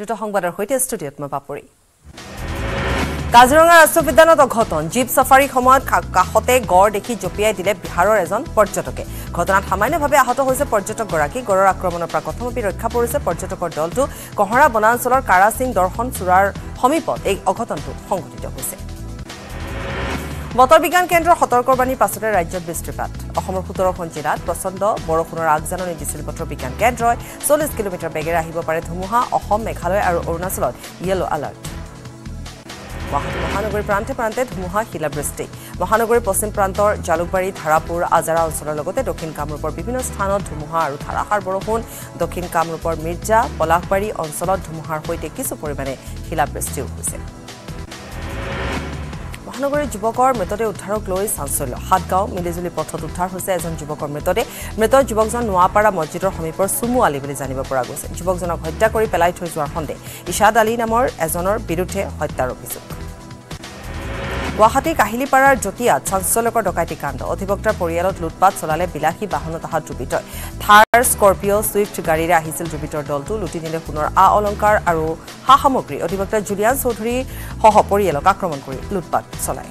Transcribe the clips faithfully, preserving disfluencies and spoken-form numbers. দুটো সংবাদৰ হৈতে ষ্টুডিঅত মই পাপৰি কাজিৰঙা ৰাষ্ট্ৰীয় উদ্যানত ঘটন জীপ সাফাৰী সময়ত কাহতে গড় দেখি জপিয়াই দিলে বিহাৰৰ এজন পৰ্যটকে ঘটনাত সামান্যভাৱে আহত হৈছে পৰ্যটক গৰাকী গড়ৰ আক্ৰমণৰ পৰা প্ৰথমতে ৰক্ষা পৰিছে পৰ্যটকৰ দলটো গহৰা বনাঞ্চলৰ কাৰাসিং দৰ্শন চুৰাৰ সমীপত এই অঘটনটো সংঘটিত হৈছে বতৰ বিজ্ঞান কেন্দ্ৰৰ সতৰ্কবাণীৰ পাছতে ৰাজ্যত বৃষ্টিপাত অসমৰ সত্তৰ খন জিলাত প্ৰচণ্ড বৰষুণৰ আগজাননী দিছিল বতৰ বিজ্ঞান কেন্দ্ৰই চল্লিশ কিলোমিটাৰ বেগেৰে আহিব পাৰে ধুমুহা অসম মেঘালয় আৰু অৰুণাচলত ইয়েলো এলাৰ্ট মহানগৰীৰ প্ৰান্তে প্ৰান্তে ধুমুহা শিলাবৃষ্টি মহানগৰীৰ পশ্চিম প্ৰান্তৰ জালুকবাৰী ধাৰাপুৰ আজাৰা অঞ্চলৰ লগতে দক্ষিণ কামৰূপৰ বিভিন্ন স্থানত ধুমুহা আৰু ধাৰাসাৰ বৰষুণ দক্ষিণ কামৰূপৰ মিৰ্জা পলাশবাৰী অঞ্চলত ধুমুহাৰ সৈতে কিছু পৰিমাণে শিলাবৃষ্টিও হৈছে মহানগৰীৰ যুৱকৰ মৃতদেহ উদ্ধাৰক লৈ চাঞ্চল্য হাতগাঁও মিলিজুলি পথত উদ্ধাৰ হৈছে এজন যুৱকৰ মৃতদেহ মৃত যুৱকজন নোৱাপাৰা মছজিদৰ সমীপৰ চুমু আলী বুলি জানিব পৰা গৈছে যুৱকজনক হত্যা কৰি পেলাই থৈ যোৱাৰ সন্দেহ ইছাদ আলী নামৰ এজনৰ বিৰুদ্ধে হত্যাৰ অভিযোগ গুৱাহাটী কাহিলীপাৰাৰ জটিয়াত চাঞ্চল্যকৰ ডকাইতি কাণ্ড অধিবক্তাৰ পৰিয়ালত লুটপাট চলালে বিলাসী বাহনত আহত দুৰ্বৃত্তই থাৰ স্কৰপিঅ চুইফ্ট গাড়ীৰে আহিছিল দুৰ্বৃত্তৰ দলটো লুটি নিলে সোণৰ আ অলংকাৰ আৰু হা সামগ্ৰী অধিবক্তা জুলিয়ান চৌধুৰী সহ পৰিয়ালক আক্ৰমণ কৰি লুটপাট চলায়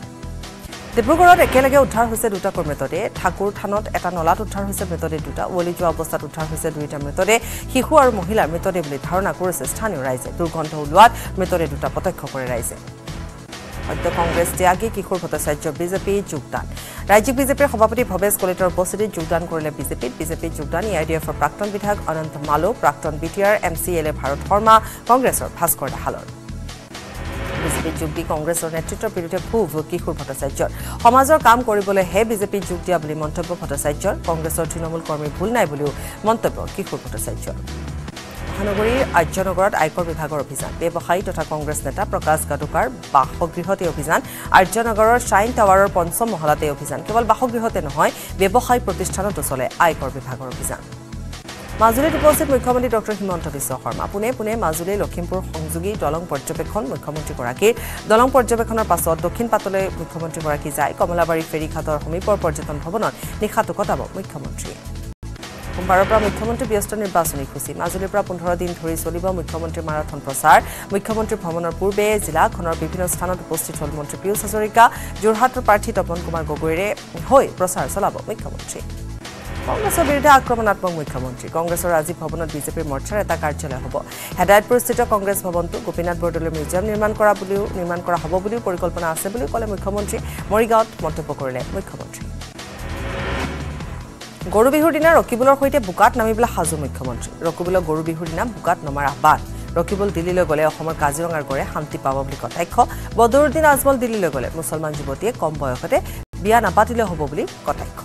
ডিব্ৰুগড়ত একেলগে উদ্ধাৰ হৈছে দুটা মৃতদেহ ঠাকুৰ থানত এটা নলাত উদ্ধাৰ হৈছে মৃতদেহ দুটা উৱলি যোৱা অৱস্থাত উদ্ধাৰ হৈছে দুইটা মৃতদেহ শিশু আৰু মহিলাৰ মৃতদেহ বুলি ধাৰণা কৰিছে স্থানীয় ৰাইজে দুৰ্গন্ধ ওলোৱাত মৃতদেহ দুটা প্ৰত্যক্ষ কৰে ৰাইজে অধ্যক্ষ কংগ্ৰেছ ত্যাগী কিশোৰ ভট্টাচাৰ্য বিজেপি যোগদান ৰাজ্যিক বিজেপিৰ সভাপতি ভৱেশ কলিতাৰ উপস্থিতিত যোগদান কৰিলে বিজেপিত বিজেপিত যোগদান ই আই ডি এফৰ প্ৰাক্তন বিধায়ক অনন্ত মালো প্ৰাক্তন B T R M C L A Bharat Sarma কংগ্ৰেছৰ ভাস্কৰ দাহালৰ বিজেপিত যোগ দি কংগ্ৰেছৰ নেতৃত্বৰ বিৰুদ্ধে ক্ষোভ কিশোৰ ভট্টাচাৰ্যৰ সমাজৰ কাম কৰিবলৈহে বিজেপিত যোগ দিয়া বুলি মন্তব্য ভট্টাচাৰ্যৰ কংগ্ৰেছৰ তৃণমূল কৰ্মীৰ ভুল নাই বুলিও মন্তব্য কিশোৰ ভট্টাচাৰ্যৰ মহানগৰীৰ আৰ্যনগৰত আয়কৰ বিভাগৰ অভিযান ব্যৱসায়ী তথা কংগ্ৰেছ নেতা প্ৰকাশ গাডুকাৰ বাসগৃহতে অভিযান আৰ্যনগৰৰ শ্বাইন টাৱাৰৰ পঞ্চম মহলাতে অভিযান কেৱল বাসগৃহতে নহয় ব্যৱসায় প্ৰতিষ্ঠানতো চলে আয়কৰ বিভাগৰ অভিযান মাজুলীত উপস্থিত মুখ্যমন্ত্ৰী ডক্টৰ হিমন্ত বিশ্ব শৰ্মা পুনে পুনে মাজুলী লখিমপুৰ সংযোগী দলং পৰ্যবেক্ষণ মুখ্যমন্ত্ৰীগৰাকীৰ দলং পৰ্যবেক্ষণৰ পাছত দক্ষিণ পাতলৈ মুখ্যমন্ত্ৰীগৰাকী যায় কমলাবাৰী ফেৰীঘাটৰ সমীপৰ পৰ্যটন ভৱনত নিশাটো কটাব মুখ্যমন্ত্ৰীয়ে সোমবাৰৰ পৰা মুখ্যমন্ত্ৰী ব্যস্ত নিৰ্বাচনী খুচি মাজুলীৰ পৰা পোন্ধৰ দিন ধৰি চলিব মুখ্যমন্ত্ৰী মাৰাথন প্ৰচাৰ মুখ্যমন্ত্ৰী ভ্ৰমণৰ পূৰ্বে জিলাখনৰ বিভিন্ন স্থানত উপস্থিত হ'ল মন্ত্ৰী পীয়ুষ হাজৰিকা যোৰহাটৰ প্ৰাৰ্থী তপন কুমাৰ গগৈৰে হৈ প্ৰচাৰ চলাব মুখ্যমন্ত্ৰী কংগ্ৰেছৰ বিৰুদ্ধে আক্ৰমণাত্মক মুখ্যমন্ত্ৰী কংগ্ৰেছৰ ৰাজীৱ ভৱনত বিজেপিৰ মৰ্চাৰ এটা কাৰ্যালয় হ'ব হেদায়তপুৰস্থিত কংগ্ৰেছ ভৱনটো গোপীনাথ বৰদলৈ মিউজিয়াম নিৰ্মাণ কৰা বুলিও নিৰ্মাণ কৰা হ'ব বুলিও পৰিকল্পনা আছে বুলি ক'লে মুখ্যমন্ত্ৰী মৰিগাঁৱত মন্তব্য কৰিলে মুখ্যমন্ত্ৰী গৰু বিহুৰ দিনা ৰকিবুলৰ সৈতে বুকাত নামিবলৈ সাজু মুখ্যমন্ত্ৰী ৰকিবুলৰ গৰু বিহুৰ দিনা বুকাত নমাৰ আহ্বান ৰকিবুল দিল্লীলৈ গ'লে অসমৰ কাজিৰঙাৰ গড়ে শান্তি পাব বুলি কটাক্ষ বদৰুদ্দিন আজমল দিল্লীলৈ গ'লে মুছলমান যুৱতীয়ে কম বয়সতে বিয়া নাপাতিলে হ'ব বুলি কটাক্ষ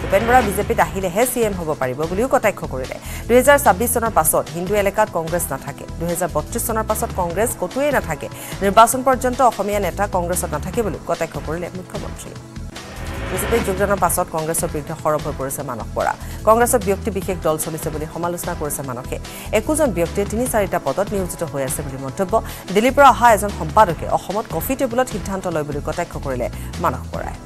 ভূপেন বৰা বিজেপিত আহিলেহে চি এম হ'ব পাৰিব বুলিও কটাক্ষ কৰিলে দুহেজাৰ ছাব্বিছ চনৰ পাছত হিন্দু এলেকাত কংগ্ৰেছ নাথাকে দুহেজাৰ বত্ৰিছ চনৰ পাছত কংগ্ৰেছ ক'তোৱেই নাথাকে নিৰ্বাচন পৰ্যন্ত অসমীয়া নেতা কংগ্ৰেছত নাথাকে বুলি কটাক্ষ কৰিলে মুখ্যমন্ত্ৰী বিজেপিত যোগদানৰ পাছত কংগ্ৰেছৰ বিৰুদ্ধে সৰব হৈ পৰিছে মানস বৰা কংগ্ৰেছৰ ব্যক্তি বিশেষ দল চলিছে বুলি সমালোচনা কৰিছে মানসে একোজন ব্যক্তিয়ে তিনি চাৰিটা পদত নিয়োজিত হৈ আছে বুলি মন্তব্য দিল্লীৰ পৰা অহা এজন সম্পাদকে অসমত কফি টেবুলত সিদ্ধান্ত লয় বুলি কটাক্ষ কৰিলে মানস বৰাই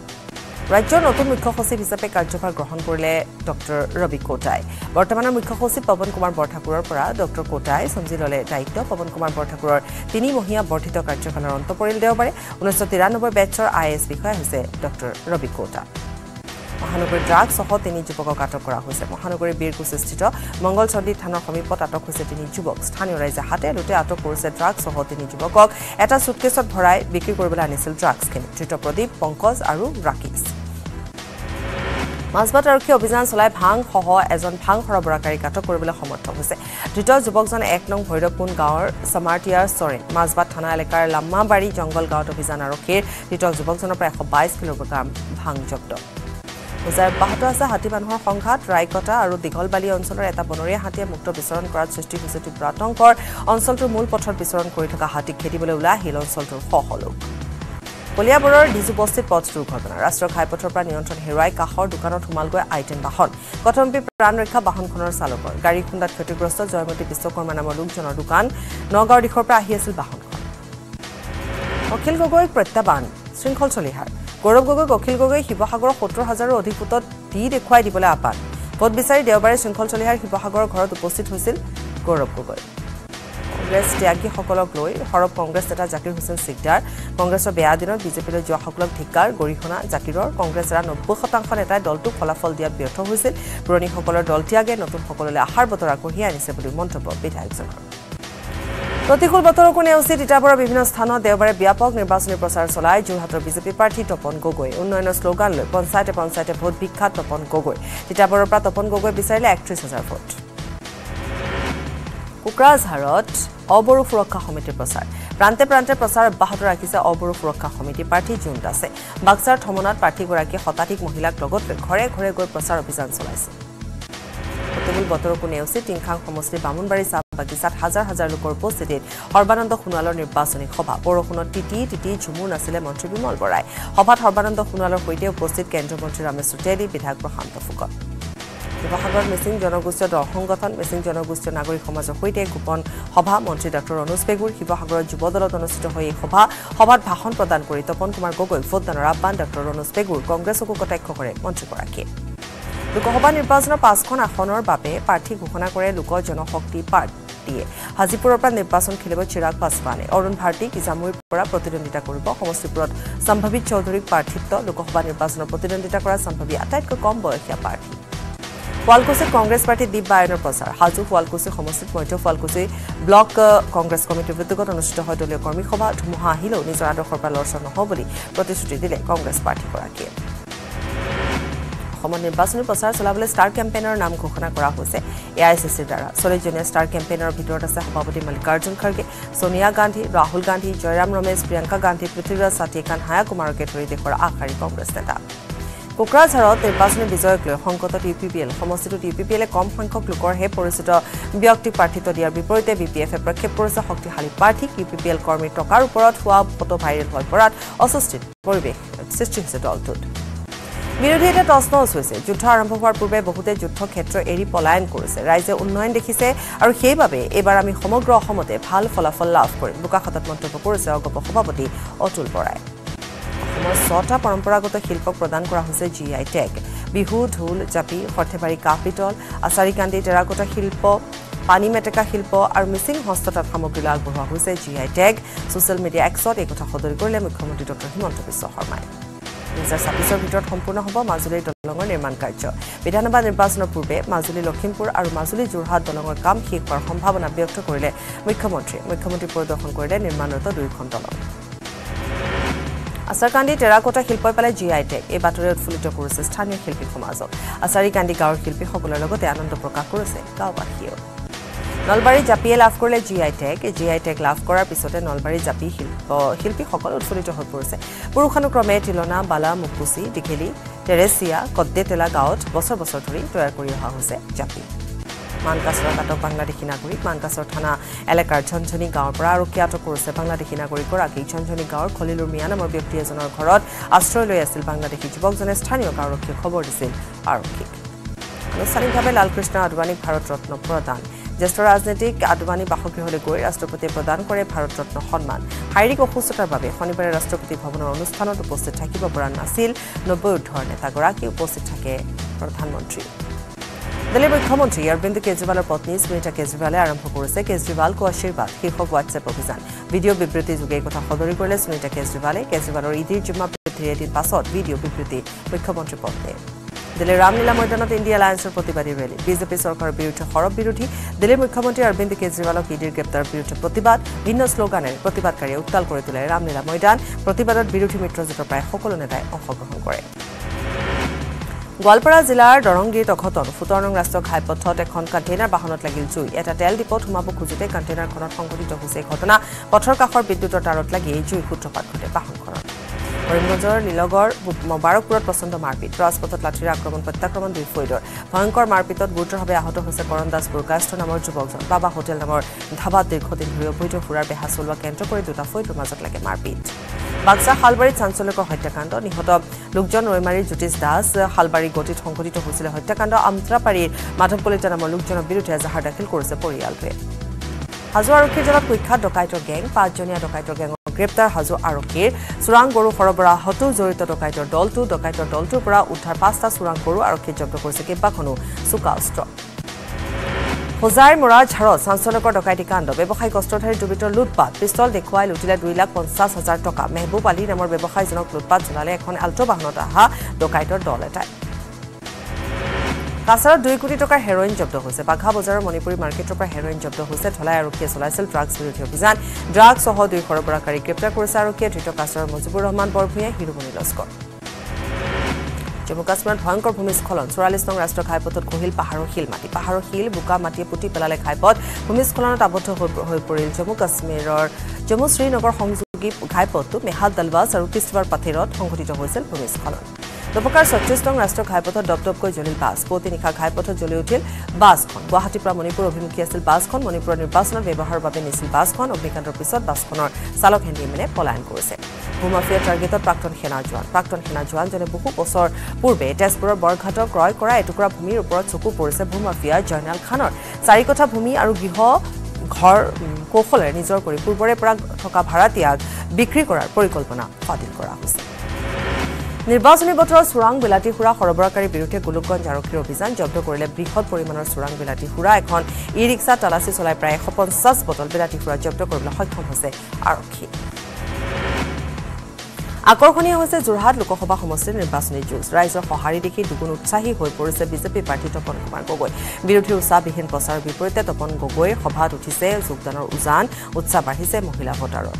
ৰাজ্যৰ নতুন মুখ্য সচিব হিচাপে কাৰ্যভাৰ গ্ৰহণ কৰিলে ডক্টৰ ৰবি কোটাই বৰ্তমানৰ মুখ্য সচিব পৱন কুমাৰ বৰঠাকুৰৰ পৰা ডক্টৰ কোটাই চম্জি ল'লে দায়িত্ব পৱন কুমাৰ বৰঠাকুৰৰ তিনিমহীয়া বৰ্ধিত কাৰ্যকালৰ অন্ত পৰিল দেওবাৰে ঊনৈছশ তিৰানব্বৈ বেটছৰ আই এ এছ বিষয়া হৈছে ডক্টৰ ৰবি কোটা মহানগৰীৰ ড্ৰাগছসহ তিনি যুৱকক আটক কৰা হৈছে মহানগৰীৰ বীৰকুছিস্থিত মংগলচণ্ডী থানৰ সমীপত আটক হৈছে তিনি যুৱক স্থানীয় ৰাইজে হাতে লুটি আটক কৰিছে ড্ৰাগছসহ তিনি যুৱকক এটা চুটকেছত ভৰাই বিক্ৰী কৰিবলৈ আনিছিল ড্ৰাগছখিনি ধৃত প্ৰদীপ পংকজ আৰু ৰাকেশ মাজবাট আৰক্ষী অভিযান চলাই ভাংসহ এজন ভাং সৰবৰাহকাৰীক আটক কৰিবলৈ সমৰ্থ হৈছে ধৃত যুৱকজন এক নং ভৈৰৱকুণ গাঁৱৰ চামাৰটিয়াৰ চৰেণ মাজবাট থানা এলেকাৰ লাম্মাবাৰী জংগল গাঁৱত অভিযান আৰক্ষীৰ ধৃত যুৱকজনৰ পৰা এশ বাইছ কিলোগ্ৰাম ভাং জব্দ পূজাৰ বাহত আছে হাতী মানুহৰ সংঘাত ৰাইকটা আৰু দীঘলবালি অঞ্চলৰ এটা বনৰীয়া হাতীয়ে মুক্ত বিচৰণ কৰাত সৃষ্টি হৈছে তীব্ৰ আতংকৰ অঞ্চলটোৰ মূল পথত বিচৰণ কৰি থকা হাতীক খেদিবলৈ ওলাই আহিল অঞ্চলটোৰ শ শ লোক কলিয়াবৰৰ ডিজুবস্তিত পথ দুৰ্ঘটনা ৰাষ্ট্ৰীয় ঘাইপথৰ পৰা নিয়ন্ত্ৰণ হেৰুৱাই কাষৰ দোকানত সোমালগৈ আই টেন বাহন কথম্পি প্ৰাণ ৰক্ষা বাহনখনৰ চালকৰ গাড়ী খুন্দাত ক্ষতিগ্ৰস্ত জয়মতী বিশ্বকৰ্মা নামৰ লোকজনৰ দোকান নগাঁৱৰ দিশৰ পৰা আহি আছিল বাহনখন অখিল গগৈক প্ৰত্যাহ্বান শৃংখল চলিহাৰ গৌৰৱ গগৈক অখিল গগৈ শিৱসাগৰৰ সত্তৰ হাজাৰৰো অধিক ভোটত দি দেখুৱাই দিবলৈ আহ্বান ভোট বিচাৰি দেওবাৰে শৃংখল চলিহাৰ শিৱসাগৰৰ ঘৰত উপস্থিত হৈছিল Gaurav Gogoi Congress Tiagi Hokolo Glory, Horror Congress Tata Zakir Hussain Sikdar, Congress of Beadino, Bizipil Joa Hokolok Dhikar, Gorihona, Zakiror, Congress Rano Bukhatanfan eta Dolto, Folafol Dia Berto Hussain, Brony Hokolor Doltiage, Notun Hokola Harbotora Kohia, and Sebuli Montobo, Bidhaikson. প্রতিকূল বতরক নেও সে টিটাপৰ বিভিন্ন স্থানত দেওবাৰে ব্যাপক নিৰ্বাচনী প্ৰচাৰ চলাই যোৰহাটৰ বিজেপি প্ৰাৰ্থী তপন গগৈ উন্নয়নৰ স্লোগান লৈ পঞ্চায়তে পঞ্চায়তে ভোট বিখ্যাত তপন গগৈ টিটাপৰৰ পৰা তপন গগৈ বিচাৰিলে একত্ৰিশ হাজাৰ ভোট কোকৰাঝাৰত অবৰু সুৰক্ষা সমিতিৰ প্ৰচাৰ প্ৰান্তে প্ৰান্তে প্ৰচাৰ অব্যাহত ৰাখিছে অবৰু সুৰক্ষা সমিতি প্ৰাৰ্থী জুন্ট আছে বাক্সাৰ থমনাত প্ৰাৰ্থীগৰাকী শতাধিক মহিলাক লগত ঘৰে ঘৰে গৈ প্ৰচাৰ অভিযান চলাইছে Table Botoroku Neosit in Kang Homosli Bamunbari Sabakisat Hazar Hazar Lukor Posited, Orbanon the Hunalor near Basoni Hopa, Orokuno Titi, Titi, Chumuna Selemon Tribunal Borai, Hopat Horbanon the Hunalor Huideo posted Kendra Montiramesu Teddy, Bithak Braham the Fuka. The Bahagar missing John Augusto Hongotan, missing John Augusto Nagori Homazo Huide, Kupon, Hoba, Monte Doctor Onuspegur, Hibahagro, Jubodoro Donosito Hoi Hoba, Hobat Pahon Prodan Kuritopon Kumar Gogo, Foot and Rabban, Doctor Onuspegur, Congress of Kokotek Kokore, Montekoraki. Lok Sabha নিৰ্বাচনৰ পাঁচখন আসনৰ বাবে প্ৰাৰ্থী ঘোষণা কৰে লোক জনশক্তি পাৰ্টিয়ে হাজিপুৰৰ পৰা নিৰ্বাচন খেলিব চিৰাগ পাছৱানে অৰুণ ভাৰ্টি কিজামুৰ পৰা প্ৰতিদ্বন্দ্বিতা কৰিব সমষ্টিপুৰত সম্ভাৱী চৌধুৰীক প্ৰাৰ্থিত্ব লোকসভা নিৰ্বাচনৰ প্ৰতিদ্বন্দ্বিতা কৰা সম্ভাৱী আটাইতকৈ কম বয়সীয়া প্ৰাৰ্থী ফুলকুছি কংগ্ৰেছ পাৰ্টি দীপ বায়নৰ প্ৰচাৰ হাজু ফুলকুছি সমষ্টিত মধ্য ফুলকুছি ব্লক কংগ্ৰেছ কমিটিৰ বিতৰ্কত অনুষ্ঠিত হয় দলীয় কৰ্মী সভা ধুমুহা আহিলেও নিজৰ আদৰ্শৰ পৰা লৰচৰ নহ'ব বুলি প্ৰতিশ্ৰুতি দিলে কংগ্ৰেছ প্ৰাৰ্থীগৰাকীয়ে Common Basel Pasar Solable Star Campaigner Nam Kokana Korahose, A I C C Dara, Solejunior Star Campaigner of Vidota Sahabati Malkarjan Karke, Sonia Gandhi, Rahul Gandhi, Jairam Ramesh, Priyanka Gandhi, Prithviraj Satyakant Hayakumar Keturi Dekora Akari Congress Neta. কোকৰাঝাৰত নিৰ্বাচনী বিজয়ক লৈ সংকটত UPPL সমষ্টিত ইউপিপিএলে কম সংখ্যক লোকৰ হে পৰিচিত ব্যক্তিক প্ৰাৰ্থিত্ব দিয়াৰ বিপৰীতে বিপিএফে প্ৰক্ষেপ কৰিছে শক্তিশালী প্ৰাৰ্থী ইউপিপিএল কৰ্মীৰ টকাৰ ওপৰত হোৱা ফটো ভাইৰেল হৈ পৰাত অস্বস্তিৰ পৰিৱেশ সৃষ্টি হৈছে দলটোত বিৰোধী এটা প্ৰশ্ন হৈছে যুদ্ধ আৰম্ভ হোৱাৰ পূৰ্বে বহুতে যুদ্ধ ক্ষেত্ৰ এৰি পলায়ন কৰিছে ৰাইজে উন্নয়ন দেখিছে আৰু সেইবাবে এবাৰ আমি সমগ্ৰ অসমতে ভাল ফলাফল লাভ কৰিম বুকাখতত মন্তব্য কৰিছে অগপ সভাপতি অতুল বৰাই অসমৰ ছটা পৰম্পৰাগত শিল্পক প্ৰদান কৰা হৈছে জিআই টেগ বিহু ঢোল জাপি হৰ্থেবাৰী কাপিটল আচাৰিকান্দি টেৰাকোটা শিল্প পানী মেটেকা শিল্প আৰু মিছিং হস্ততাঁত সামগ্ৰীৰ আগবঢ়োৱা হৈছে জিআই টেগ সোশ্যাল মিডিয়া এক্সত এই কথা সদৰি কৰিলে মুখ্যমন্ত্ৰী ডক্টৰ হিমন্ত বিশ্ব শৰ্মাই দুই হাজাৰ ছাব্বিছৰ ভিতৰত সম্পূৰ্ণ হ'ব মাজুলী দলঙৰ নিৰ্মাণ কাৰ্য বিধানসভা নিৰ্বাচনৰ পূৰ্বে মাজুলী লখিমপুৰ আৰু মাজুলী যোৰহাট দলঙৰ কাম শেষ হোৱাৰ সম্ভাৱনা ব্যক্ত কৰিলে মুখ্যমন্ত্ৰী মুখ্যমন্ত্ৰী পৰিদৰ্শন কৰিলে নিৰ্মাণৰত দুইখন দলং আচাৰিকান্দি টেৰাকোটা শিল্পই পালে জিআই টেগ এই বাতৰি উৎফুল্লিত কৰিছে স্থানীয় শিল্পী সমাজক আচাৰিকান্দি গাঁৱৰ শিল্পীসকলৰ লগতে আনন্দ প্ৰকাশ কৰিছে গাঁওবাসীয়ে নলবাৰী জাপিয়ে লাভ কৰিলে জিআই টেগ জিআই টেগ লাভ কৰাৰ পিছতে নলবাৰী জাপি শিল্প শিল্পী সকল উৎফুল্লিত হৈ পৰিছে পুৰুষানুক্ৰমে তিলনা বালা মুকুচি ডিকেলি টেৰেছিয়া কদ্দেতেলা গাঁৱত বছৰ বছৰ ধৰি তৈয়াৰ কৰি অহা হৈছে জাপি মানকাছৰ আটক বাংলাদেশী নাগৰিক মানকাছৰ থানা এলেকাৰ ঝনঝনি গাঁৱৰ পৰা আৰক্ষী আটক কৰিছে বাংলাদেশী নাগৰিকৰ আকি ঝনঝনি গাঁৱৰ খলিলুৰ মিয়া নামৰ ব্যক্তি এজনৰ ঘৰত আশ্ৰয় লৈ আছিল বাংলাদেশী যুৱকজনে স্থানীয় আৰক্ষীক খবৰ দিছিল আৰক্ষীক আনুষ্ঠানিকভাৱে লালকৃষ্ণ আদৱানীক ভাৰত ৰত্ন প্ৰদান জ্যেষ্ঠ ৰাজনৈতিক আদৱানী বাসগৃহলৈ গৈ ৰাষ্ট্ৰপতিয়ে প্ৰদান কৰে ভাৰত ৰত্ন সন্মান শাৰীৰিক অসুস্থতাৰ বাবে শনিবাৰে ৰাষ্ট্ৰপতি ভৱনৰ অনুষ্ঠানত উপস্থিত থাকিব পৰা নাছিল নব্বৈ উৰ্ধৰ নেতাগৰাকী উপস্থিত থাকে প্ৰধানমন্ত্ৰী দিল্লীৰ মুখ্যমন্ত্ৰী অৰবিন্দ কেজৰিৱালৰ পত্নী স্মৃতা কেজৰিৱালে আৰম্ভ কৰিছে কেজৰিৱাল কো আশীৰ্বাদ শীৰ্ষক হোৱাটছএপ অভিযান ভিডিঅ' বিবৃতি যোগে কথা সদৰি কৰিলে স্মৃতা কেজৰিৱালে কেজৰিৱালৰ ঈদৰ জুম্মা পৃথিৱীৰ এদিন পাছত ভিডিঅ' বিবৃতি মুখ্যমন্ত্ৰী পত্নী দিল্লীৰ ৰামলীলা ময়দানত ইণ্ডিয়া এলায়েন্সৰ প্ৰতিবাদী ৰেলী বিজেপি চৰকাৰৰ বিৰুদ্ধে সৰব বিৰোধী দিল্লীৰ মুখ্যমন্ত্ৰী অৰবিন্দ কেজৰিৱালক ইডিৰ গ্ৰেপ্তাৰৰ বিৰুদ্ধে প্ৰতিবাদ ভিন্ন শ্লোগানেৰে প্ৰতিবাদকাৰীয়ে উত্তাল কৰি তোলে ৰামলীলা ময়দান প্ৰতিবাদত বিৰোধী মিত্ৰজোঁটৰ প্ৰায় সকলো নেতাই অংশগ্ৰহণ কৰে গোৱালপাৰা জিলাৰ দৰংগীত অঘটন সোতৰ নং ৰাষ্ট্ৰীয় ঘাইপথত এখন কণ্টেইনাৰ বাহনত লাগিল জুই এটা তেল ডিপত সোমাব খুজোতে কণ্টেইনাৰখনত সংঘটিত হৈছে ঘটনা পথৰ কাষৰ বিদ্যুতৰ তাঁৰত লাগি জুই সূত্ৰপাত ঘটে বাহনখনত কৰিমগঞ্জৰ নীলগড় মোবাৰকপুৰত প্ৰচণ্ড মাৰপিট ৰাজপথত লাঠিৰ আক্ৰমণ প্ৰত্যাক্ৰমণ দুই ফৈদৰ ভয়ংকৰ মাৰপিটত গুৰুতৰভাৱে আহত হৈছে কৰণ দাস বৰকাষ্ট নামৰ যুৱকজন বাবা হোটেল নামৰ ধাবাত দীৰ্ঘদিন ধৰি অবৈধ সুৰাৰ বেহা চলোৱা কেন্দ্ৰ কৰি দুটা ফৈদৰ মাজত লাগে মাৰপিট বাক্সা হালবাৰীত চাঞ্চল্যকৰ হত্যাকাণ্ড নিহত লোকজন ৰৈমাৰীৰ জ্যোতিষ দাস হালবাৰী গতিত সংঘটিত হৈছিল হত্যাকাণ্ড আমত্ৰাপাৰীৰ মাধৱ কলিতা নামৰ লোকজনৰ বিৰুদ্ধে এজাহাৰ দাখিল কৰিছে পৰিয়ালটোৱে হাজো আৰক্ষীৰ জলত কুখ্যাত ডকাইতৰ গেং পাঁচজনীয়া ডকাইতৰ গেং গ্ৰেপ্তাৰ হাজো আৰক্ষীৰ চুৰাং গৰু সৰবৰাহত জড়িত ডকাইতৰ দলটো ডকাইতৰ দলটোৰ পৰা উদ্ধাৰ পাঁচটা চুৰাং গৰু আৰক্ষীয়ে জব্দ কৰিছে কেইবাখনো চুকা অস্ত্ৰ হোজাইৰ মৰাৰ ঝাৰত চাঞ্চল্যকৰ ডকাইতি কাণ্ড ব্যৱসায়িক অস্ত্ৰধাৰী দুৰ্বৃত্তৰ লুটপাত পিস্তল দেখুৱাই লুটিলে দুই লাখ পঞ্চাছ হাজাৰ টকা মেহবুব আলী নামৰ ব্যৱসায়ীজনক লুটপাত জনালে এখন আল্টো বাহনত আহা ডকাইতৰ দল এটাই কাছাৰত দুই কোটি টকাৰ হেৰ'ইন জব্দ হৈছে বাঘা বজাৰৰ মণিপুৰী মাৰ্কেটৰ পৰা হেৰ'ইন জব্দ হৈছে ধলাই আৰক্ষীয়ে চলাইছিল ড্ৰাগছ বিৰোধী অভিযান ড্ৰাগ সহ দুই সৰবৰাহকাৰী গ্ৰেপ্তাৰ কৰিছে আৰক্ষীয়ে ধৃত কাছাৰৰ মজিবুৰ ৰহমান বৰভূঞা হিৰুমণি লস্কৰ জম্মু কাশ্মীৰত ভয়ংকৰ ভূমিস্খলন চৌৰাল্লিছ নং ৰাষ্ট্ৰীয় ঘাইপথত খহিল পাহাৰৰ শিল মাটি পাহাৰৰ শিল বুকা মাটিয়ে পুতি পেলালে ঘাইপথ ভূমিস্খলনত আবদ্ধ হৈ পৰিল জম্মু কাশ্মীৰৰ জম্মু শ্ৰীনগৰ সংযোগী ঘাইপথটো মেহাল দলবাস আৰু কিস্তৱাৰ পাথিৰত সংঘটিত হৈছিল ভূমিস্খলন দপকাৰ ছয়ত্ৰিছ নং ৰাষ্ট্ৰীয় ঘাইপথত দপদপকৈ জ্বলিল বাছ পুৱতি নিশা ঘাইপথত জ্বলি উঠিল বাছখন গুৱাহাটীৰ পৰা মণিপুৰ অভিমুখী আছিল বাছখন মণিপুৰৰ নিৰ্বাচনত ব্যৱহাৰৰ বাবে নিছিল বাছখন অগ্নিকাণ্ডৰ পিছত বাছখনৰ চালক হেণ্ডিমেনে পলায়ন কৰিছে ভূমাফিয়া টাৰ্গেটত প্ৰাক্তন সেনা জোৱান প্ৰাক্তন সেনা জোৱানজনে বহু বছৰ পূৰ্বে তেজপুৰৰ বৰঘাটত ক্ৰয় কৰা এটুকুৰা ভূমিৰ ওপৰত চকু পৰিছে ভূমাফিয়া জয়নাল খানৰ চাৰি কথা ভূমি আৰু গৃহ ঘৰ কৌশলে নিজৰ কৰি পূৰ্বৰে পৰা থকা ভাড়াতীয়াক বিক্ৰী কৰাৰ পৰিকল্পনা বাতিল কৰা হৈছে নিৰ্বাচনী বতৰৰ সুৰাং বিলাতি হুৰা সৰবৰাহকাৰীৰ বিৰুদ্ধে গোলকগঞ্জ আৰক্ষীৰ অভিযান জব্দ কৰিলে বৃহৎ পৰিমাণৰ সুৰাং বিলাতি হুৰা এখন ই ৰিক্সা তালাচী চলাই প্ৰায় এশ পঞ্চাছ বটল বিলাতি হুৰা জব্দ কৰিবলৈ সক্ষম হৈছে আৰক্ষী আকৰ্ষণীয় হৈছে যোৰহাট লোকসভা সমষ্টিৰ নিৰ্বাচনী যুঁজ ৰাইজৰ সঁহাৰি দেখি দুগুণ উৎসাহী হৈ পৰিছে বিজেপি প্ৰাৰ্থী তপন কুমাৰ গগৈ বিৰোধী উৎসাহবিহীন প্ৰচাৰৰ বিপৰীতে তপন গগৈৰ সভাত উঠিছে যোগদানৰ উজান উৎসাহ বাঢ়িছে মহিলা ভোটাৰৰ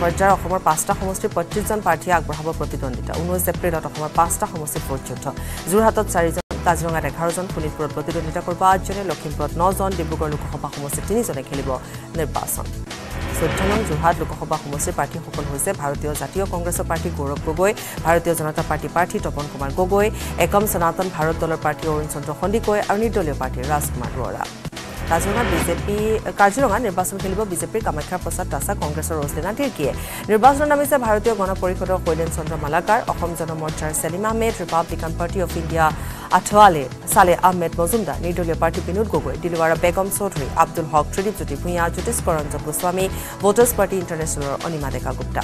পৰ্যায়ৰ অসমৰ পাঁচটা সমষ্টিৰ পঁয়ত্ৰিছ জন প্ৰাৰ্থীয়ে আগবঢ়াব প্ৰতিদ্বন্দ্বিতা ঊনৈছ এপ্ৰিলত অসমৰ পাঁচটা সমষ্টিৰ ভোটযুদ্ধ যোৰহাটত চাৰিজন কাজিৰঙাত এঘাৰজন শোণিতপুৰত প্ৰতিদ্বন্দ্বিতা কৰিব আঠজনে লখিমপুৰত নজন ডিব্ৰুগড় লোকসভা সমষ্টিত তিনিজনে খেলিব নিৰ্বাচন চৈধ্য নং যোৰহাট লোকসভা সমষ্টিৰ প্ৰাৰ্থীসকল হৈছে ভাৰতীয় জাতীয় কংগ্ৰেছৰ প্ৰাৰ্থী গৌৰৱ গগৈ ভাৰতীয় জনতা পাৰ্টীৰ প্ৰাৰ্থী তপন কুমাৰ গগৈ একম সনাতন ভাৰত দলৰ প্ৰাৰ্থী অৰুণ চন্দ্ৰ সন্দিকৈ আৰু নিৰ্দলীয় প্ৰাৰ্থীৰ ৰাজকুমাৰ দুৱৰা কাজিৰঙা বিজেপি কাজিৰঙা নিৰ্বাচন খেলিব বিজেপিৰ কামাখ্যা প্ৰসাদ তাছা কংগ্ৰেছৰ ৰজনীনা তিৰ্কীয়ে নিৰ্বাচনত নামিছে ভাৰতীয় গণ পৰিষদৰ কৈলেন চন্দ্ৰ মালাকাৰ অসম জনমৰ্চাৰ Selim Ahmed Republican party of India Athawale Saleh Ahmed Majumdar নিৰ্দলীয় প্ৰাৰ্থী বিনোদ গগৈ দিলৱাৰা বেগম চৌধুৰী আব্দুল হক ত্ৰিদীপজ্যোতি ভূঞা জ্যোতিষ্কৰ ৰঞ্জন গোস্বামী ভোটাৰ্ছ পাৰ্টি ইণ্টাৰনেশ্যনেলৰ অনিমা ডেকা গুপ্তা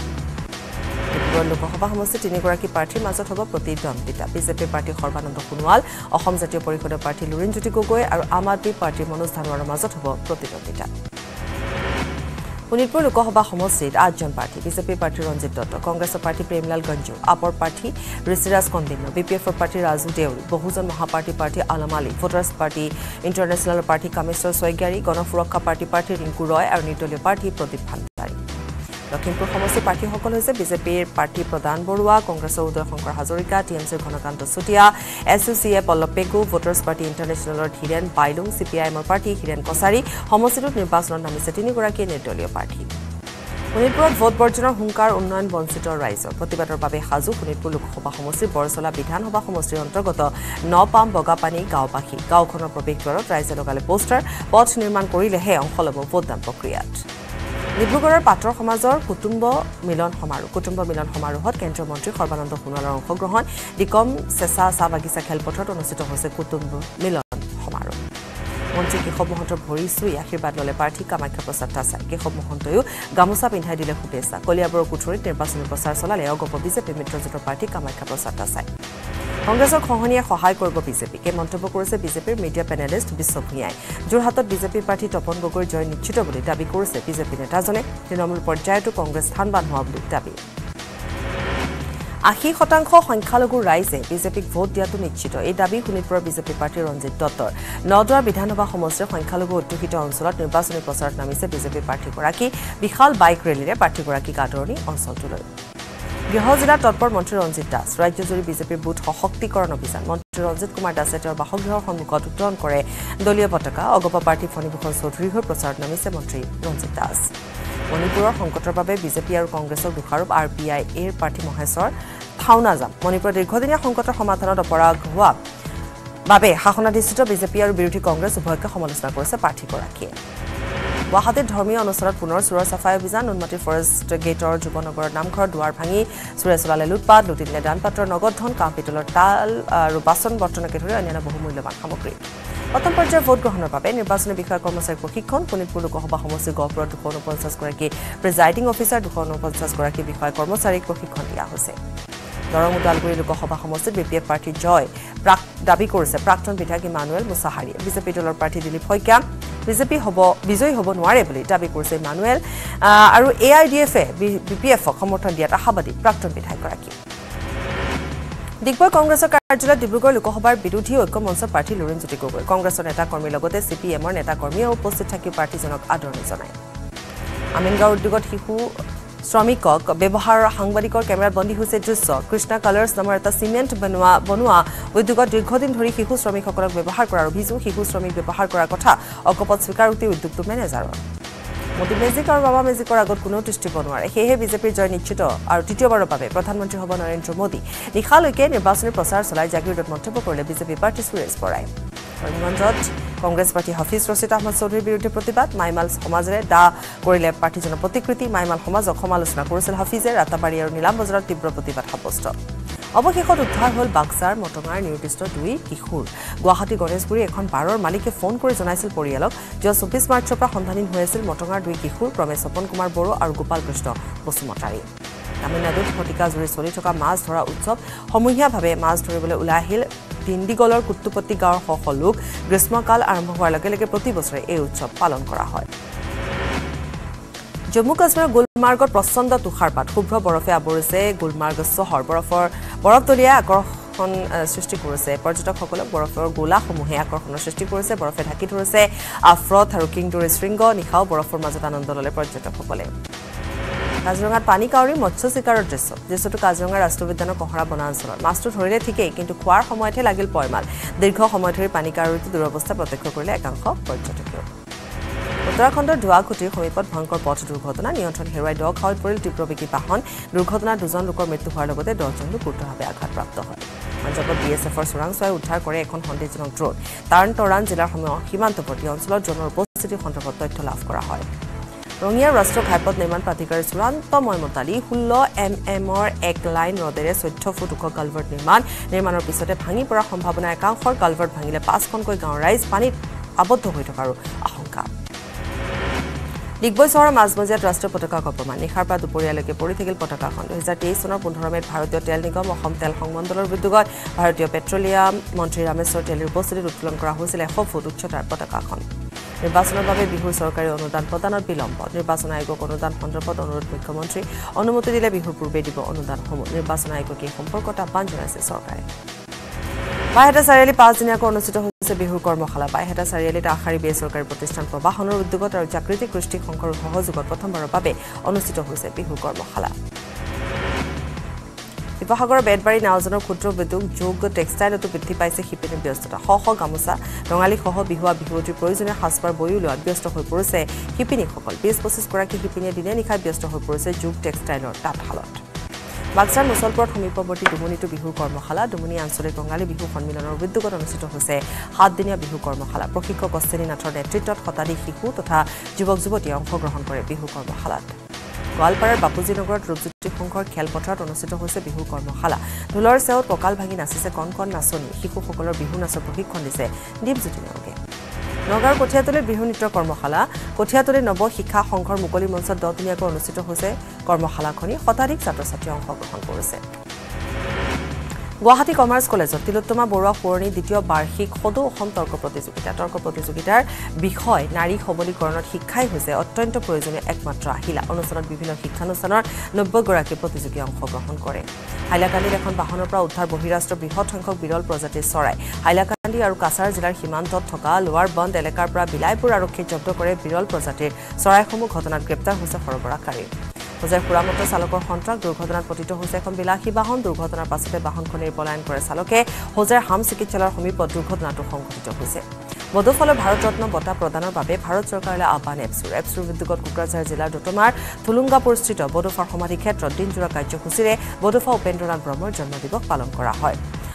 ডিব্ৰুগড় লোকসভা সমষ্টিত তিনিগৰাকী প্ৰাৰ্থীৰ মাজত হ'ব প্ৰতিদ্বন্দ্বিতা বিজেপিৰ প্ৰাৰ্থী সৰ্বানন্দ সোণোৱাল অসম জাতীয় পৰিষদৰ প্ৰাৰ্থী লুৰিণজ্যোতি গগৈ আৰু আম আদমী পাৰ্টীৰ মনোজ ধানোৱাৰৰ মাজত হ'ব প্ৰতিদ্বন্দ্বিতা শোণিতপুৰ লোকসভা সমষ্টিত আঠজন প্ৰাৰ্থী বিজেপিৰ প্ৰাৰ্থী ৰঞ্জিত দত্ত কংগ্ৰেছৰ প্ৰাৰ্থী প্ৰেমলাল গঞ্জু আপৰ প্ৰাৰ্থী ঋষিৰাজ কন্দিন্য বি পি এফৰ প্ৰাৰ্থী ৰাজু দেউৰী বহুজন মহাপাৰ্টী প্ৰাৰ্থী আলম আলী ভোটাৰ্ছ পাৰ্টি ইণ্টাৰনেশ্যনেলৰ প্ৰাৰ্থী কামেশ্বৰ শইকীয়াৰী গণ সুৰক্ষা পাৰ্টী প্ৰাৰ্থী ৰিংকু ৰয় আৰু নিৰ্দলীয় প্ৰাৰ্থী প্ৰদীপ ভাণ্ডাৰী লখিমপুৰ সমষ্টিৰ প্ৰাৰ্থীসকল হৈছে বিজেপিৰ প্ৰাৰ্থী প্ৰদান বৰুৱা কংগ্ৰেছৰ উদয় শংকৰ হাজৰিকা টি এম চিৰ Ghanakanta Chutia S U C I Pallab Pegu voters party ইণ্টাৰনেশ্যনেলৰ Dhiren Bailung C P I এমৰ প্ৰাৰ্থী হীৰেণ কছাৰী সমষ্টিটোত নিৰ্বাচনত নামিছে তিনিগৰাকী নিৰ্দলীয় প্ৰাৰ্থী শোণিতপুৰত ভোট বৰ্জনৰ হুংকাৰ উন্নয়ন বঞ্চিত ৰাইজৰ প্ৰতিবাদৰ বাবে সাজু শোণিতপুৰ লোকসভা সমষ্টিৰ বৰচলা বিধানসভা সমষ্টিৰ অন্তৰ্গত নপাম বগাপানী গাঁওবাসী গাঁওখনৰ প্ৰৱেশদ্বাৰত ৰাইজে লগালে পোষ্টাৰ পথ নিৰ্মাণ কৰিলেহে অংশ ল'ব ভোটদান প্ৰক্ৰিয়াত ডিব্ৰুগড়ৰ পাটৰ সমাজৰ কুটুম্ব মিলন সমাৰোহ কুটুম্ব মিলন সমাৰোহত কেন্দ্ৰীয় মন্ত্ৰী সৰ্বানন্দ সোণোৱালৰ অংশগ্ৰহণ ডিকম চেঁচা চাহ বাগিচা খেলপথাৰত অনুষ্ঠিত হৈছে কুটুম্ব মিলন সমাৰোহ মন্ত্ৰী কেশৱ মহন্তৰ ভৰি চুই আশীৰ্বাদ ল'লে প্ৰাৰ্থী কামাখ্যা প্ৰসাদ তাছাই কেশৱ মহন্তয়ো গামোচা পিন্ধাই দিলে শুভেচ্ছা কলিয়াবৰৰ কুঠৰিত নিৰ্বাচনী প্ৰচাৰ চলালে অগপ বিজেপি মিত্ৰজোঁটৰ প্ৰাৰ্থী কামাখ্যা প্ৰসাদ তাছাই কংগ্ৰেছৰ খহনীয়া সহায় কৰিব বিজেপিকে মন্তব্য কৰিছে বিজেপিৰ মিডিয়া পেনেলিষ্ট বিশ্ব ভূঞাই যোৰহাটত বিজেপিৰ প্ৰাৰ্থী তপন গগৈৰ জয় নিশ্চিত বুলি দাবী কৰিছে বিজেপি নেতাজনে তৃণমূল পৰ্যায়তো কংগ্ৰেছ স্থানবান হোৱা বুলি দাবী আশী শতাংশ সংখ্যালঘু ৰাইজে বিজেপিক ভোট দিয়াটো নিশ্চিত এই দাবী শোণিতপুৰৰ বিজেপি প্ৰাৰ্থী ৰঞ্জিত দত্তৰ নদৰা বিধানসভা সমষ্টিৰ সংখ্যালঘু অধ্যুষিত অঞ্চলত নিৰ্বাচনী প্ৰচাৰত নামিছে বিজেপি প্ৰাৰ্থীগৰাকী বিশাল বাইক ৰেলীৰে প্ৰাৰ্থীগৰাকীক আদৰণি অঞ্চলটোলৈ গৃহ জিলাত তৎপৰ মন্ত্ৰী ৰঞ্জিত দাস ৰাজ্যজুৰি বিজেপিৰ বুথ সশক্তিকৰণ অভিযান মন্ত্ৰী ৰঞ্জিত কুমাৰ দাসে তেওঁৰ বাসগৃহৰ সন্মুখত উত্তোলন কৰে দলীয় পতাকা অগপ প্ৰাৰ্থী ফণীভূষণ চৌধুৰীৰ হৈ প্ৰচাৰত নামিছে মন্ত্ৰী ৰঞ্জিত দাস মণিপুৰৰ সংকটৰ বাবে বিজেপি আৰু কংগ্ৰেছৰ দোষাৰোপ আৰ পি আই এৰ প্ৰাৰ্থী মহেশ্বৰ থাওনাজাম মণিপুৰৰ দীৰ্ঘদিনীয়া সংকটৰ সমাধানত অপাৰগ হোৱা বাবে শাসনাধিষ্ঠিত বিজেপি আৰু বিৰোধী কংগ্ৰেছ উভয়কে সমালোচনা কৰিছে প্ৰাৰ্থীগৰাকীয়ে গুৱাহাটীত ধৰ্মীয় অনুষ্ঠানত পুনৰ চোৰৰ চাফাই অভিযান নুনমাটি ফৰেষ্ট গেটৰ যুৱনগৰৰ নামঘৰ দুৱাৰ ভাঙি চোৰে চলালে লুটপাত লুটিলে দান পাত্ৰৰ নগদ ধন কাঁহ পিতলৰ তাল আৰু বাচন বৰ্তনকে ধৰি অন্যান্য বহু মূল্যৱান সামগ্ৰী প্ৰথম পৰ্যায়ৰ ভোট গ্ৰহণৰ বাবে নিৰ্বাচনী বিষয়া কৰ্মচাৰীৰ প্ৰশিক্ষণ শোণিতপুৰ লোকসভা সমষ্টিৰ গহপুৰত দুশ ঊনপঞ্চাছগৰাকী প্ৰিজাইডিং অফিচাৰ দুশ ঊনপঞ্চাছগৰাকী বিষয়া কৰ্মচাৰীক প্ৰশিক্ষণ দিয়া হৈছে দৰং উদালগুৰি লোকসভা সমষ্টিত বিপিএফ পাৰ্টি জয় দাবী কৰিছে প্ৰাক্তন বিধায়ক ইমানুৱেল মুছাহাৰী বিজেপি দলৰ প্ৰাৰ্থী দিলীপ শইকীয়া বিজেপি হ'ব বিজয় হ'ব নোৱাৰে বুলি দাবী কৰিছে ইমানুৱেল আৰু এআইডিএফ এ বিপিএফক সমৰ্থন দিয়া আশাবাদী প্ৰাক্তন বিধায়কগৰাকী Digboy Congress of Carjula Dibrugar Lukohobar Biduti or Commons of Party Lorenzo Tigogo, Congress on Eta Cormi Logote, CPM or Neta Cormio, posted Taki parties on Adonisonai. Aminga Dugot Hiku, Stromikok, Bebohar, Hungarico, Camera Bondi who said Jusso, Krishna Colors, Namarta Cement, Benua, Bonua, with Dugot Dugodin Hori Hiku Stromiko, Bebahar, Bizu, Hiku Stromik, Bebahar Korakota, or Kopot Sukarti with Duktu Menezaro. Music or Baba Music or Agot Kuno to Stibonwar, He Bizapi join Nichito, or Tito Barababe, Protan Montehoban or Entro Modi. Nikalo again, a Basel Prosar Solar Jaguar Montepo, Bizapi party students for him. Congress party office Rosita Masori Beauty Protibat, Maimal Homazre, Da, Gorilla Partisan Potikriti, Maimal Homaz, Homalus Nakursel Hafizer, at the barrier Nilambozra, Tibro Potibat Haposto. অবশেষত উদ্ধাৰ হল বাক্সাৰ মটঙাৰ নিৰ্দিষ্ট দুই কিশোৰ গুৱাহাটী গণেশগুৰি এখন বাৰৰ মালিকে phone কৰি জনাইছিল পৰিয়ালক যে চৌবিশ মাৰ্চৰ পৰা সন্ধানীন হৈ আছিল মটঙাৰ দুই কিশোৰ ক্ৰমে সপন কুমাৰ বড়ো আৰু গোপাল কৃষ্ণ বসুমতাৰী তামিলনাডুত ফটিকাজুৰি চলি থকা মাছ ধৰা উৎসৱ সমূহীয়াভাৱে মাছ ধৰিবলৈ উলাহিল তিনদিগলৰ কুট্টুপতি গাঁৱৰ সকলো লোক গ্ৰীষ্মকাল আৰম্ভ হোৱাৰ লগে লগে প্ৰতি বছৰে এই উৎসৱ পালন কৰা হয় Jammu Kashmir Gulmarg Prasanda Tukharpat, Hubra Borofe Aburse, Gulmarg Sohor, Borofor, Borotoria, Gorhon Susticurse, Porto Cocola, Borofor, Gula, Homohea, Gorhon Susticurse, Borofet Hakiturse, Afro, Haruking Duris Ringo, Nihao, Borofor Mazatan and Dole Project of Popole. Kaziranga Panikauri, Motsosikar Dresso, Dresso to Kaziranga Rasto with Dano Kohara Bonansor, Master Horeti Cake into Quar Homotel Agil Poimal, the Co Homotary Panikauri to the Robusta Protecole, Akanko, Porto. Uttarakhand Duakuti Homipot Bhankor Pot Durghotona Niyontron Heruwai Dog House Poril Tibro Biki Bahon Durghotona Dujon Lokor Mrityu Hoar Logote Dojon Lok Gurutrabe Aghatprapto Hoy. Punjabot BSFৰ চোৰাংচৰাই উদ্ধাৰ কৰে এখন সন্দেহজনক drone Tarn Toran জিলাৰ সীমান্তৱৰ্তী অঞ্চলত ড্ৰোনৰ উপস্থিতি সন্দৰ্ভত তথ্য লাভ কৰা হয়। ৰঙিয়া ৰাষ্ট্ৰীয় ঘাইপথ নিৰ্মাণ প্ৰাধিকাৰী চূড়ান্ত ময়মতালী ষোল্ল এমএমৰ এক লাইন ৰদেৰে চৈধ্য ফুট ওখ কালভাৰ্ট নিৰ্মাণ নিৰ্মাণৰ পিছতে ভাঙি পৰা সম্ভাৱনা একাংশৰ কালভাৰ্ট ভাঙিলে পাঁচখনকৈ গাঁৱৰ ৰাইজ পানীত আবদ্ধ হৈ থকাৰ আশংকা Digboy Sora Mazmazet Rasta Potaka Copaman, Harpa Dupuria like a political Potaka, is a taste on a Pundramet, Haratio Telnicom, Hom Tel Hong Mondor with Duga, Haratio Petroleum, Montreameso Teleposted, Utlankra Hosel, Hofu, Chatar Potaka. Rebasana Babe Bihu Sorkari Onudan Potan or Bilombo, Rebasana Igo Onudan Pondropot on Road with Commentary, Onomotila Bihu Purvedibo Onudan Homo, Rebasana Igo Kim Porcota Panjanas Sorkari. Baheta Sareli Pasina Cornosito Hose Bihukor Mohala, Baheta Sareli Tahari Besorkar Protestant for Bahonor Dugotar Jacriti Christi Concord Hosuko Potamara Babe, Onosito Hose Bihukor Mohala. The Bahagor Bedbury Nazano Kutro Bidu, Jogo Textile to Pitti Paisa Hippin and Biostata, Hoho Gamusa, Nongali Hoho Bihua Bihuti Prisoner, Haspar Boyulo, Biosto Hopurse, Hippini Hopal, Bispos Koraki Hippin, Dinenica Biosto Hopurse, Juke Textile or Tat Halot. Baksan Musolpur Homipoboti Dumuni to Bihu Kormohala, Dumuni and Sole Tongali Bihu Formula with the Goronusito Jose, Hadinia Bihu Kormohala, Prokiko Costelina Torre, Tritot, Hotari Hiku, Tota, Jubokzuboti, and Hogrohon for Bihu Kormohala. Gualpara, Bapuzinogor, Rubzuti Honkor, Kelpotra, Onosito Jose Bihu Kormohala, Dolor Seo, Pokal Baginas, Concon Nasoni, Hiku Hokolo, Bihunas of Hikondise, Dibzutinoke. নগৰ কঠিয়াতলে বিহু নৃত্য কৰ্মশালা কঠিয়াতলে নব শিক্ষা সংঘৰ মুকলি মঞ্চত দহদিনীয়াকৈ অনুষ্ঠিত হৈছে কৰ্মশালাখনি শতাধিক ছাত্ৰ-ছাত্ৰী অংশগ্ৰহণ কৰিছে গুৱাহাটী কমাৰ্চ কলেজত তিলোত্তমা বৰুৱা পুৰণি দ্বিতীয় বাৰ্ষিক সদৌ অসম তৰ্ক প্ৰতিযোগিতা তৰ্ক প্ৰতিযোগিতাৰ বিষয় নাৰী সবলীকৰণত শিক্ষাই হৈছে অত্যন্ত প্ৰয়োজনীয় একমাত্ৰ আহিলা অনুষ্ঠানত বিভিন্ন শিক্ষানুষ্ঠানৰ নব্বৈ গৰাকী প্ৰতিযোগী অংশগ্ৰহণ কৰে হাইলাকান্দিৰ এখন বাহনৰ পৰা উদ্ধাৰ বহিৰাষ্ট্ৰ বৃহৎ সংখ্যক বিৰল প্ৰজাতিৰ চৰাই হাইলাকান্দি আৰু কাছাৰ জিলাৰ সীমান্তত থকা লোৱাৰ বন্ধ এলেকাৰ পৰা বিলাইপুৰ আৰক্ষী জব্দ কৰে বিৰল প্ৰজাতিৰ চৰাইসমূহ ঘটনাত গ্ৰেপ্তাৰ হৈছে সৰবৰাহকাৰী Hoser Kuramota Salokor contract, Durghotona Potito Hose Combilahi Bahon, Durghotona Pasate Bahon Conipolan Kore Saloke, Hoser Hamsikichala Homipo Durghotona to Hong Kotito Hose. Bodofolo Bharatratna Bota Pradana Babe, Bharat Sorkarla Apan Epsur, Epsur with the God Kukrazar Zilla Dotomar, Tulunga Purstito, Bodofa Homari Ketro, Dinjura Kajo Husire, Bodofa Pendron and Bromor, Jamadibo Palom Kora Hoy.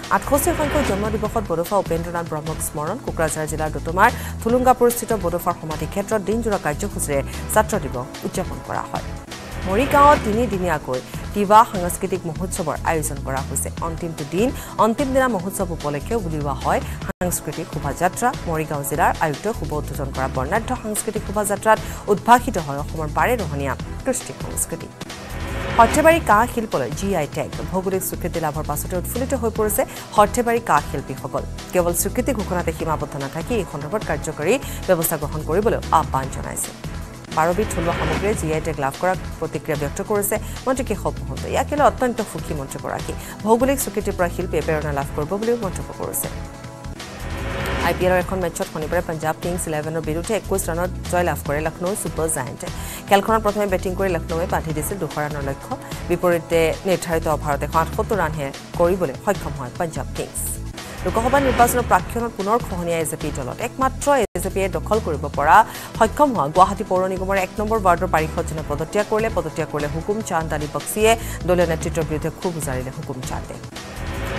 At Hosefako Jamadibo, Bodofa Pendron and Bromok Smoron, Kukrazar Zilla Dotomar, Tulunga Purstito, Bodofa Homari Ketro, Dinjura Kajo Husire, Satrodibo, Ujapon Kora Hoy. Morigao Tini Diniakoi, Diva Hangaskitic Mohutsover, Ison Gorahuse, Ontim to Din, Ontim Dina Mohutsovo Polekio, Buliva Hoy, Hanskritic Hubazatra, Morigao Zilla, Alto, Hubotuson Karabornato, Hanskritic Hubazatra, Udpaki to Hoy, Homer Barre, Honia, Christic Hanskritic. হট্টেবাৰী কাঁহ শিল্পলৈ GI tag ভৌগোলিক স্বীকৃতি লাভৰ পাছতে উৎফুল্লিত হৈ পৰিছে হট্টেবাৰী কাঁহ শিল্পীসকল কেৱল স্বীকৃতি ঘোষণাতে সীমাবদ্ধ নাথাকি এই খণ্ডত কাৰ্যকৰী ব্যৱস্থা গ্ৰহণ কৰিবলৈ আহ্বান জনাইছে পাৰবিধ থলুৱা সামগ্ৰীৰ জিআই ট্যাগ লাভ কৰাৰ প্ৰতিক্ৰিয়া ব্যক্ত কৰিছে মন্ত্ৰী কেশৱ মহন্ত ইয়াক লৈ অত্যন্ত সুখী মন্ত্ৰীগৰাকী ভৌগোলিক স্বীকৃতি পৰা শিল্পীয়ে প্ৰেৰণা লাভ কৰিব বুলি মন্তব্য কৰিছে আইপিএলৰ এখন মেচত শনিবাৰে পাঞ্জাব কিংছ এঘাৰৰ বিৰুদ্ধে একৈশ ৰানত জয়লাভ কৰে লক্ষ্ণৌ সুপাৰ জায়েণ্টে খেলখনত প্ৰথমে বেটিং কৰি লক্ষ্ণৌয়ে বাধি দিছিল দুশ ৰানৰ লক্ষ্য বিপৰীতে নিৰ্ধাৰিত অভাৰত সাতসত্তৰ ৰানহে কৰিবলৈ সক্ষম হয় পাঞ্জাব কিংছ লোকসভা নিৰ্বাচনৰ প্ৰাক্ষণত পুনৰ খহনীয়া এজেপি দলত একমাত্ৰ এজেপিয়ে দখল কৰিব পৰা সক্ষম হোৱা গুৱাহাটী পৌৰ নিগমৰ এক নম্বৰ ৱাৰ্ডৰ পৰিষদজনে পদত্যাগ কৰিলে পদত্যাগ কৰিলে হুকুম চান্দ আলী বক্সিয়ে দলীয় নেতৃত্বৰ বিৰুদ্ধে ক্ষোভ উজাৰিলে হুকুম চান্দে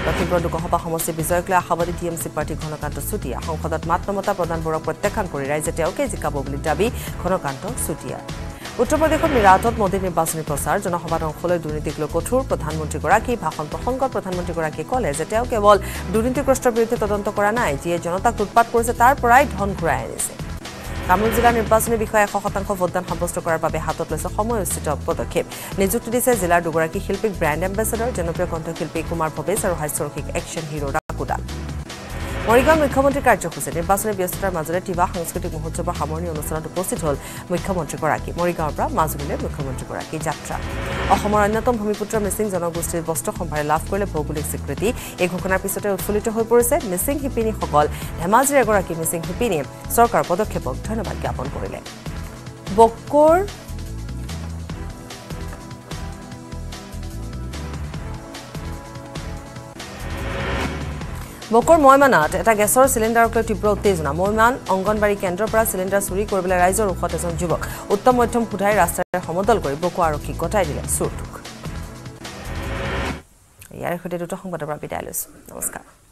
লখিমপুৰ লোকসভা সমষ্টি বিজয়ক লৈ আশাবাদী টি এম চি প্ৰাৰ্থী ঘনকান্ত চুতীয়া সংসদত মাতমতা প্ৰদানবোৰক প্ৰত্যাখ্যান কৰি ৰাইজে তেওঁকে জিকাব বুলি দাবী ঘনকান্ত চুতীয়া উত্তৰ প্ৰদেশৰ মিৰাটত মোদীৰ নিৰ্বাচনী প্ৰচাৰ জনসভাত অংশ লৈ দুৰ্নীতিক লৈ কঠোৰ প্ৰধানমন্ত্ৰীগৰাকীৰ ভাষণ প্ৰসংগত প্ৰধানমন্ত্ৰীগৰাকীয়ে ক'লে যে তেওঁ কেৱল দুৰ্নীতিগ্ৰস্তৰ বিৰুদ্ধে তদন্ত কৰা নাই যিয়ে জনতাক উৎপাত কৰিছে তাৰ পৰাই ধন ঘূৰাই আনিছে কামৰূপ জিলাৰ নিৰ্বাচনী বিষয়ে এশ শতাংশ ভোটদান সাব্যস্ত কৰাৰ বাবে হাতত লৈছে সময়োচিত পদক্ষেপ নিযুক্তি দিছে জিলাৰ দুগৰাকী শিল্পীক ব্ৰেণ্ড এম্বেছাডৰ জনপ্ৰিয় কণ্ঠশিল্পী কুমাৰ ভৱেশ আৰু হাস্যৰসিক একশ্যন হিৰো ৰাকুদা মৰিগাঁও মুখ্যমন্ত্ৰীৰ কাৰ্যসূচী নিৰ্বাচনী ব্যস্ততাৰ মাজতে টিবা সাংস্কৃতিক মহোৎসৱৰ সামৰণি অনুষ্ঠানত উপস্থিত হ'ল মুখ্যমন্ত্ৰীগৰাকী মৰিগাঁৱৰ পৰা মাজুলীলৈ মুখ্যমন্ত্ৰীগৰাকী যাত্ৰা অসমৰ অন্যতম ভূমিপুত্ৰ মিচিং জনগোষ্ঠীৰ বস্ত্ৰ সম্ভাৰে লাভ কৰিলে ভৌগোলিক স্বীকৃতি এই ঘোষণাৰ পিছতে উৎফুল্লিত হৈ পৰিছে মিচিং শিপিনীসকল ধেমাজিৰ এগৰাকী মিচিং শিপিনীয়ে চৰকাৰৰ পদক্ষেপক ধন্যবাদ জ্ঞাপন কৰিলে বকৰ বকৰ ময়মানাত এটা গেছৰ সিলিণ্ডাৰক লৈ তীব্ৰ উত্তেজনা ময়মান অংগনবাড়ী কেন্দ্ৰৰ পৰা সিলিণ্ডাৰ চুৰি কৰিবলৈ ৰাইজৰ ওখত এজন যুৱক উত্তম মধ্যম সোধাই ৰাস্তাৰে সমদল কৰি বকো আৰক্ষী গতাই দিলে চোৰটোক ইয়াৰ সৈতে দুটা সংবাদৰ পৰা বিদায় লৈছো নমস্কাৰ।